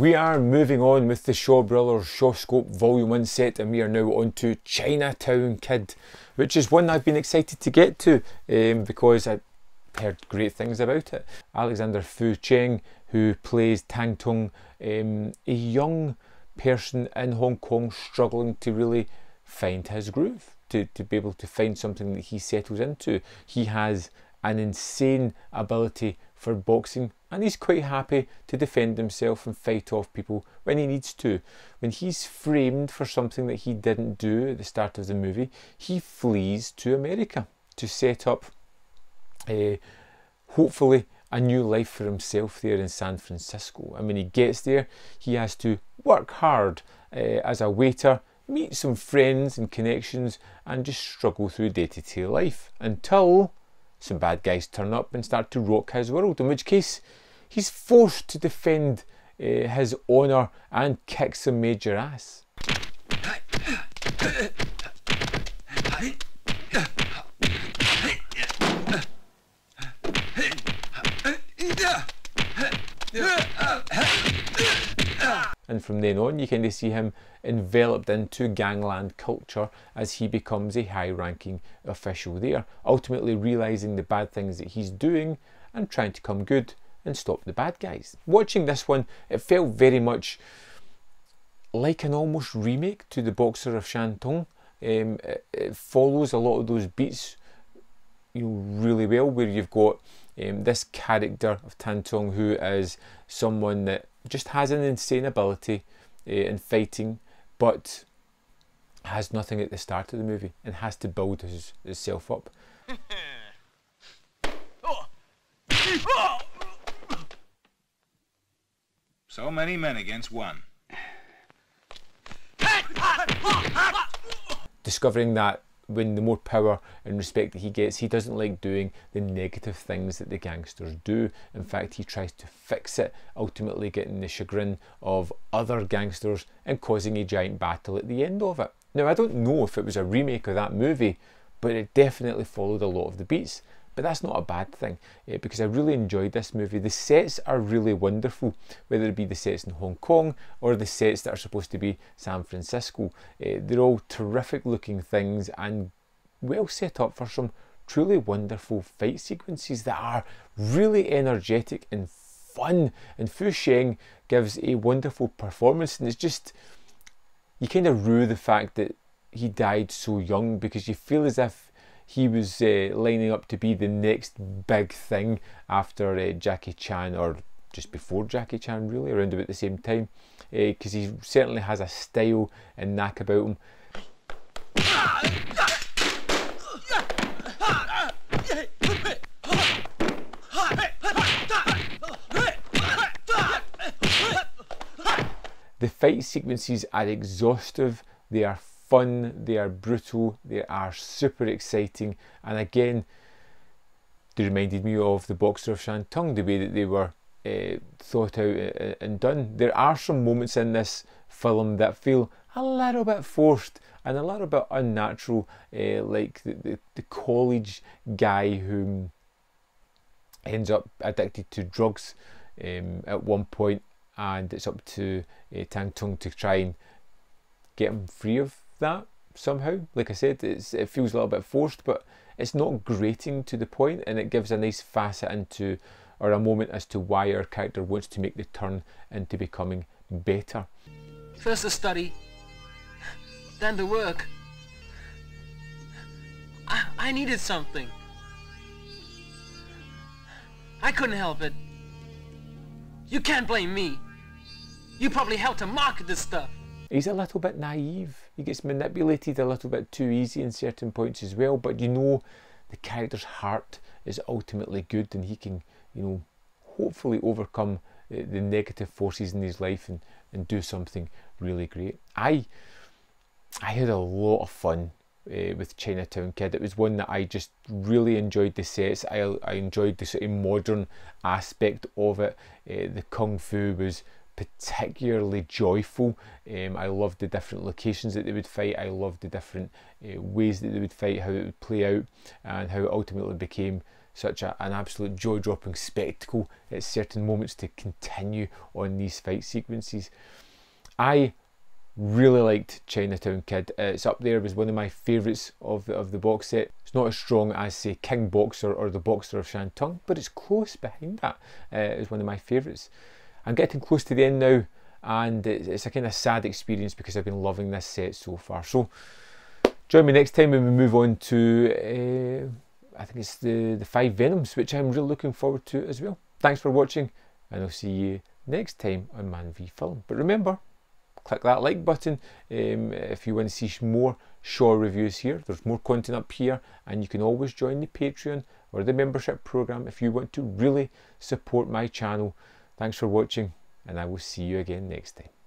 We are moving on with the Shaw Brothers Shawscope Volume 1 set, and we are now on to Chinatown Kid, which is one I've been excited to get to because I've heard great things about it. Alexander Fu Sheng, who plays Tan Tung, a young person in Hong Kong struggling to really find his groove, to be able to find something that he settles into. He has an insane ability for boxing, and he's quite happy to defend himself and fight off people when he needs to. When he's framed for something that he didn't do at the start of the movie, he flees to America to set up, hopefully, a new life for himself there in San Francisco. And when he gets there, he has to work hard as a waiter, meet some friends and connections, and just struggle through day-to-day life until some bad guys turn up and start to rock his world, in which case he's forced to defend his honour and kick some major ass. And from then on, you kind of see him enveloped into gangland culture as he becomes a high-ranking official there, ultimately realising the bad things that he's doing and trying to come good and stop the bad guys. Watching this one, it felt very much like an almost remake to The Boxer of Shantung. It follows a lot of those beats really well, where you've got this character of Tan Tung, who is someone that just has an insane ability in fighting, but has nothing at the start of the movie and has to build himself up. So many men against one. Discovering that when the more power and respect that he gets, he doesn't like doing the negative things that the gangsters do. In fact, he tries to fix it, ultimately getting the chagrin of other gangsters and causing a giant battle at the end of it. Now, I don't know if it was a remake of that movie, but it definitely followed a lot of the beats. But that's not a bad thing, because I really enjoyed this movie. The sets are really wonderful, whether it be the sets in Hong Kong or the sets that are supposed to be San Francisco. They're all terrific looking things and well set up for some truly wonderful fight sequences that are really energetic and fun. And Fu Sheng gives a wonderful performance, and it's just, you kind of rue the fact that he died so young, because you feel as if he was lining up to be the next big thing after Jackie Chan, or just before Jackie Chan really, around about the same time, because he certainly has a style and knack about him. The fight sequences are exhaustive, they are fun, they are brutal, they are super exciting, and again, they reminded me of The Boxer of Shantung, the way that they were thought out and done. There are some moments in this film that feel a little bit forced and a little bit unnatural, like the college guy who ends up addicted to drugs at one point, and it's up to Tan Tung to try and get him free of that somehow. Like I said, it feels a little bit forced, but it's not grating to the point, and it gives a nice facet into, or a moment as to why our character wants to make the turn into becoming better. First the study, then the work. I needed something. I couldn't help it. You can't blame me. You probably helped to market this stuff. He's a little bit naive, he gets manipulated a little bit too easy in certain points as well, but you know the character's heart is ultimately good, and he can, you know, hopefully overcome the negative forces in his life and do something really great. I had a lot of fun with Chinatown Kid. It was one that I just really enjoyed the sets. I enjoyed the sort of modern aspect of it. The kung fu was particularly joyful. I loved the different locations that they would fight. I loved the different ways that they would fight, how it would play out, and how it ultimately became such an absolute jaw-dropping spectacle at certain moments to continue on these fight sequences. I really liked Chinatown Kid. It's up there as one of my favourites of the box set. It's not as strong as, say, King Boxer or The Boxer of Shantung, but it's close behind that. It's one of my favourites. I'm getting close to the end now, and it's a kind of sad experience because I've been loving this set so far. So join me next time when we move on to I think it's the Five Venoms, which I'm really looking forward to as well. Thanks for watching, and I'll see you next time on Man v Film. But remember, click that like button if you want to see more Shaw reviews here. There's more content up here, and you can always join the Patreon or the membership program if you want to really support my channel. Thanks for watching, and I will see you again next time.